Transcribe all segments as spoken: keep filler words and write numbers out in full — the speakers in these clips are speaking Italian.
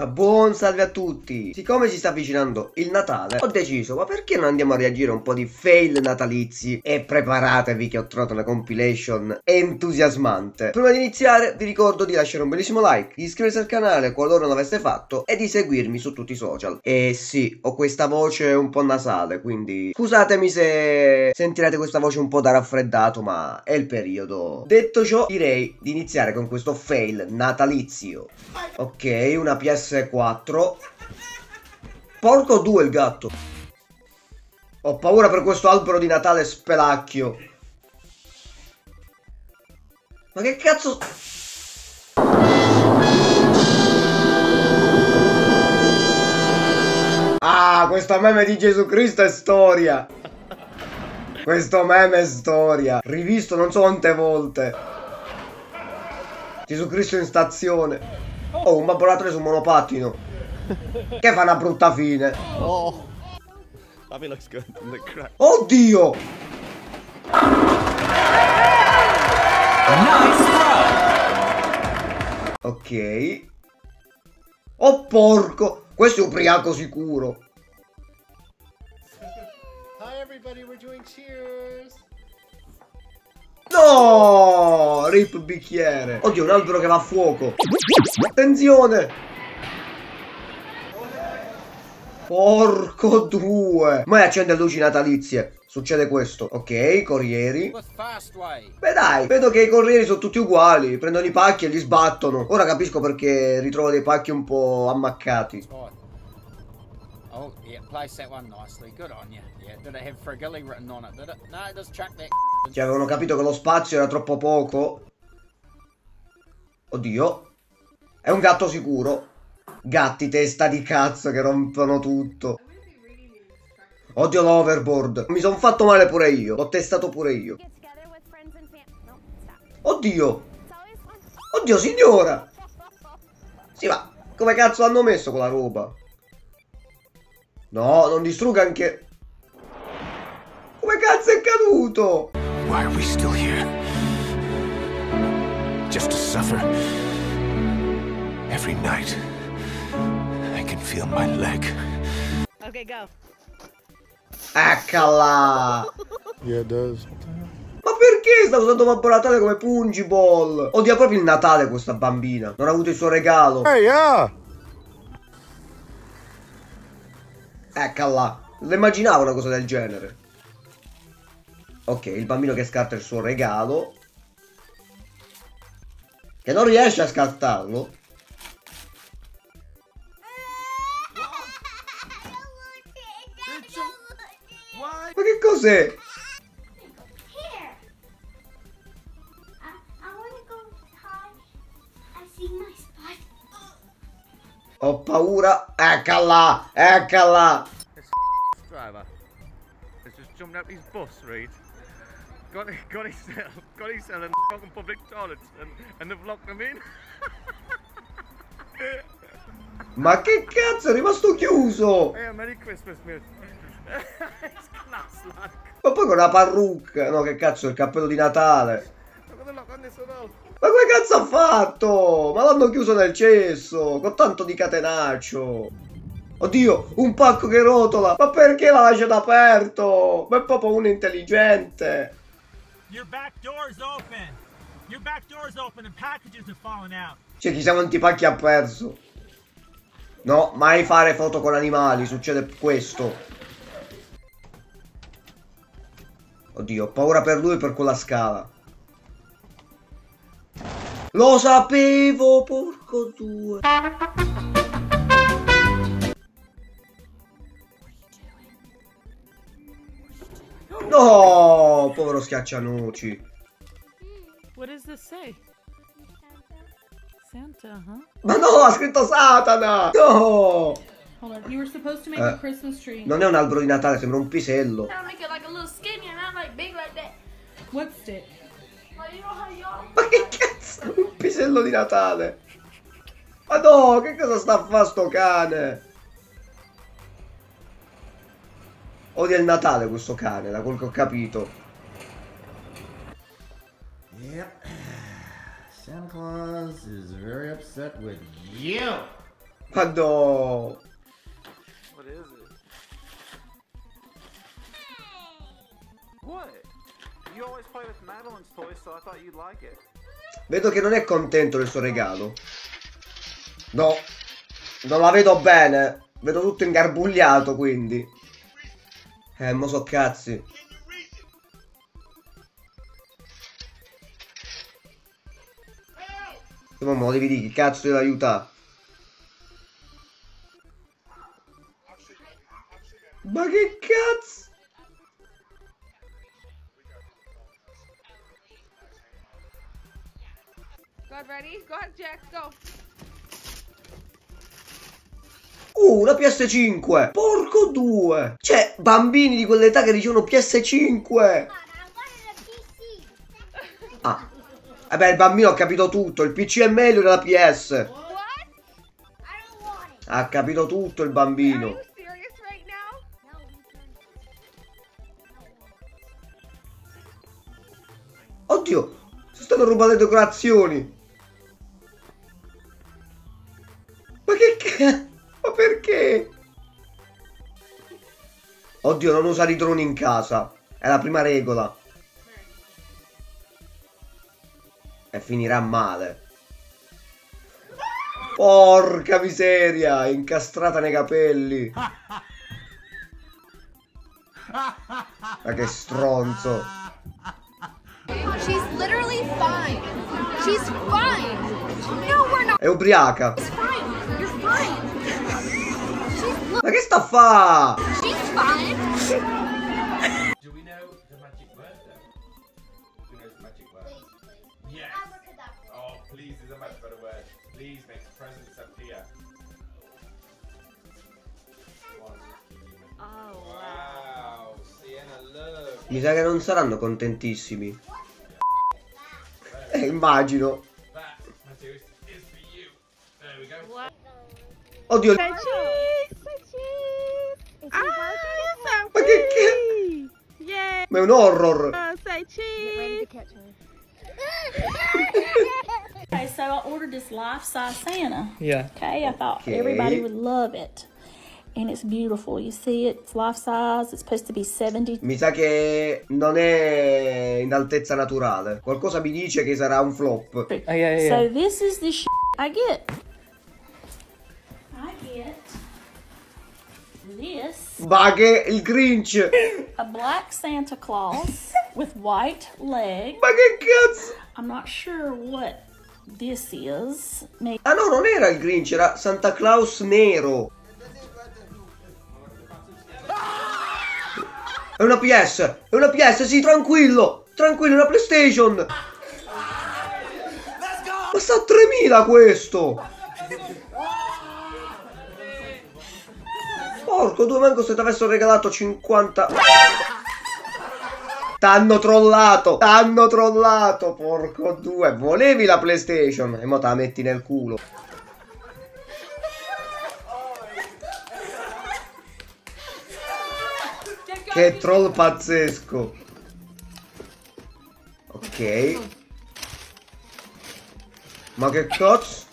Ma buon salve a tutti! Siccome si sta avvicinando il Natale, ho deciso, ma perché non andiamo a reagire a un po' di fail natalizi? E preparatevi che ho trovato una compilation entusiasmante. Prima di iniziare vi ricordo di lasciare un bellissimo like, di iscriversi al canale qualora non l'aveste fatto e di seguirmi su tutti i social. E sì, ho questa voce un po' nasale, quindi scusatemi se sentirete questa voce un po' da raffreddato, ma è il periodo. Detto ciò, direi di iniziare con questo fail natalizio. Ok, una P S quattro. Porco due il gatto. Ho paura per questo albero di Natale spelacchio. Ma che cazzo? Ah, questo meme di Gesù Cristo è storia. Questo meme è storia. Rivisto non so quante volte. Gesù Cristo in stazione. Oh, un babbolatore su un monopattino. Che fa una brutta fine. Oh. Oddio. Nice. Ok. Oh porco. Questo è ubriaco sicuro. Hi everybody, we're doing cheers. No! Rip bicchiere. Oddio, un albero che va a fuoco. Attenzione! Porco due! Ma accende luci natalizie. Succede questo. Ok, corrieri. Beh dai, vedo che i corrieri sono tutti uguali. Prendono i pacchi e li sbattono. Ora capisco perché ritrovo dei pacchi un po' ammaccati. Oh, yeah, place that one nicely. Good on you. Yeah, did it have frigilly written on it? Did it? No, just chuck that. Cioè, avevano capito che lo spazio era troppo poco. Oddio. È un gatto sicuro. Gatti testa di cazzo che rompono tutto. Oddio l'overboard. Mi sono fatto male pure io. L'ho testato pure io. Oddio. Oddio signora. Sì ma come cazzo l'hanno messo quella roba? No, non distrugga anche. Come cazzo è caduto? Why are we still here? Just to suffer. Every night I can feel my leg. Okay, go. Eccala! Yeah, it does. Ma perché sta usando Babbo Natale come Pungiball? Odia proprio il Natale questa bambina. Non ha avuto il suo regalo. Hey, yeah. Eccala, non immaginavo una cosa del genere. Ok, il bambino che scarta il suo regalo. Che non riesce a scartarlo. Ma che cos'è? Ho paura. Eccala, eccala. Ma che cazzo è rimasto chiuso? Ma poi con la parrucca. No, che cazzo, il cappello di Natale. Ma come cazzo ha fatto? Ma l'hanno chiuso nel cesso, con tanto di catenaccio. Oddio, un pacco che rotola. Ma perché l'ha lasciato aperto? Ma è proprio uno intelligente. Cioè, chissà quanti pacchi ha perso. No, mai fare foto con animali, succede questo. Oddio, ho paura per lui e per quella scala. Lo sapevo, porco due. No, povero schiaccianoci. Ma no, ha scritto Satana. No. Eh, non è un albero di Natale, sembra un pisello. Ma che cazzo? Un pisello di Natale. Ma no, che cosa sta a fare sto cane? Odia il Natale questo cane, da quel che ho capito. Yep. Santa Claus is very upset with you. Quando... What is it? What? You always play with Madeline's toys, so I thought you'd like it. Vedo che non è contento del suo regalo. No, non la vedo bene. Vedo tutto ingarbugliato, quindi. Eh, mo so cazzi. Mamma, lo devi dire, che cazzo devo aiutare? Ma che cazzo? God, ready? Go ahead, Jack, go! Uh, una P S cinque! Porco due! Cioè, bambini di quell'età che ricevono P S cinque! Ah! Vabbè, il bambino ha capito tutto, il P C è meglio della P S. Ha capito tutto il bambino. Oddio, sono stato rubato le decorazioni. Ma che cazzo? Ma perché? Oddio, non usare i droni in casa. È la prima regola. E finirà male. Porca miseria, incastrata nei capelli. Ma che stronzo. She's literally fine. She's fine. No, we're not. È ubriaca. She's fine. You're fine. Ma che sta a fa? She's fine. Mi sa che non saranno contentissimi. Eh, immagino. Oddio. Ma che che? Ma è un horror. Okay, so I ordered this life-size Santa. Yeah. Okay, I thought okay. everybody would love it. And it's beautiful. You see it? It's life-size. It's supposed to be seventy. Mi sa che non è in altezza naturale. Qualcosa mi dice che sarà un flop. Oh, yeah, yeah. So this is the shit I get. I get this. Baghe il Grinch. A black Santa Claus with white legs. Ma che cazzo? I'm not sure what this is. Maybe... Ah no, non era il Grinch, era Santa Claus nero. È una P S, è una P S, sì, tranquillo, tranquillo, è una PlayStation. Ma sta a tremila questo. Porco due, manco se ti avessero regalato cinquanta. T'hanno trollato, t'hanno trollato, porco due. Volevi la PlayStation e mo te la metti nel culo. Che troll pazzesco. Ok. Ma che cazzo?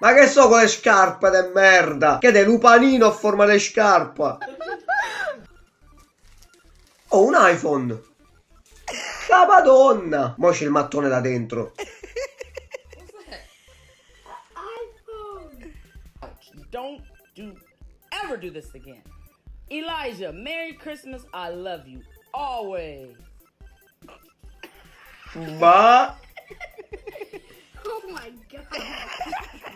Ma che so con le scarpe de merda? Che de lupanino a forma di scarpa? Oh, un iPhone! La madonna! Mo c'è il mattone là dentro. iPhone! Don't do ever do this again. Elijah, Merry Christmas, I love you. Always. Ma! Oh my god!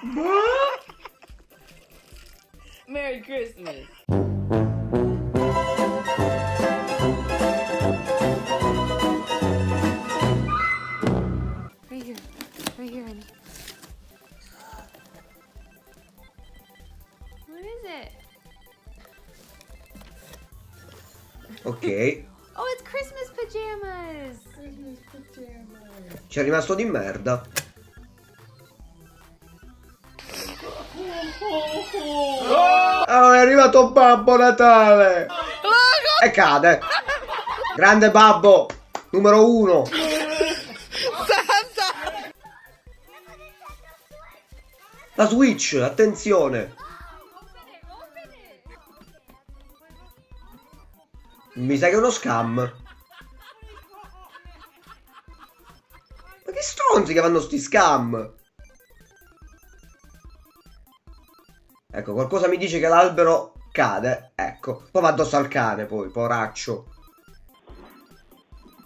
Ma! Merry Christmas! Ok. Oh, it's Christmas pajamas. Christmas pajamas. Ci è rimasto di merda. Allora è arrivato Babbo Natale. E cade. Grande Babbo, numero uno. Santa. La Switch, attenzione. Mi sa che è uno scam. Ma che stronzi che fanno sti scam. Ecco, qualcosa mi dice che l'albero cade. Ecco, poi va addosso al cane poi, poraccio.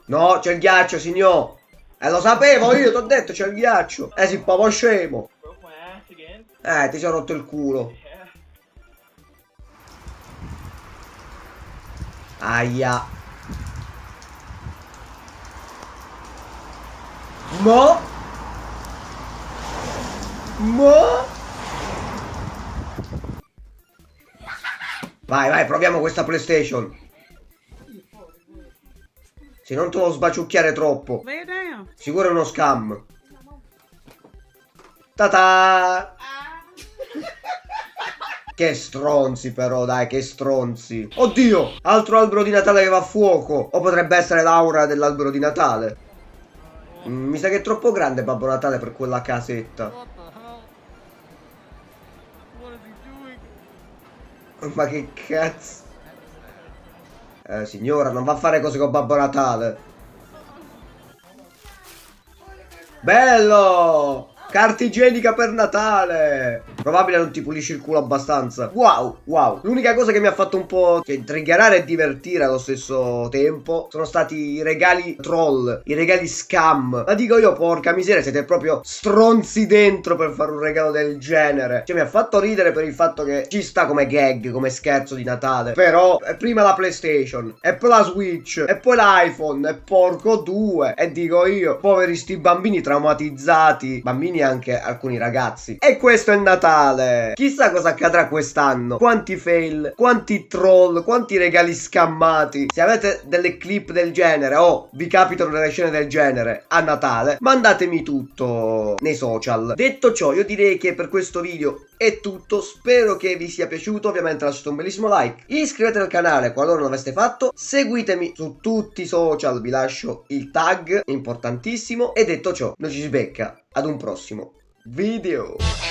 No, c'è il ghiaccio, signor. Eh, lo sapevo io, ti ho detto c'è il ghiaccio. Eh, si popo scemo. Eh, ti sei rotto il culo. Aia. Mo. Mo. Vai, vai, proviamo questa PlayStation. Se non te lo sbaciucchiare troppo. Sicuro è uno scam. Ta-ta! Che stronzi però, dai, che stronzi. Oddio, altro albero di Natale che va a fuoco. O potrebbe essere l'aura dell'albero di Natale. Mm, mi sa che è troppo grande Babbo Natale per quella casetta. Ma che cazzo. Eh, signora, non va a fare cose con Babbo Natale. Bello! Carta igienica per Natale. Probabile non ti pulisci il culo abbastanza. Wow, wow. L'unica cosa che mi ha fatto un po' intrigare e divertire allo stesso tempo sono stati i regali troll, i regali scam. Ma dico io, porca miseria, siete proprio stronzi dentro per fare un regalo del genere. Cioè mi ha fatto ridere per il fatto che ci sta come gag, come scherzo di Natale. Però prima la PlayStation, e poi la Switch, e poi l'iPhone, e porco due. E dico io, poveri sti bambini traumatizzati. Bambini anche alcuni ragazzi. E questo è Natale. Chissà cosa accadrà quest'anno. Quanti fail, quanti troll, quanti regali scammati. Se avete delle clip del genere o vi capitano delle scene del genere a Natale, mandatemi tutto nei social. Detto ciò, io direi che per questo video è tutto. Spero che vi sia piaciuto. Ovviamente lasciate un bellissimo like, iscrivetevi al canale qualora non l'aveste fatto, seguitemi su tutti i social, vi lascio il tag, importantissimo. E detto ciò, noi ci si becca ad un prossimo video.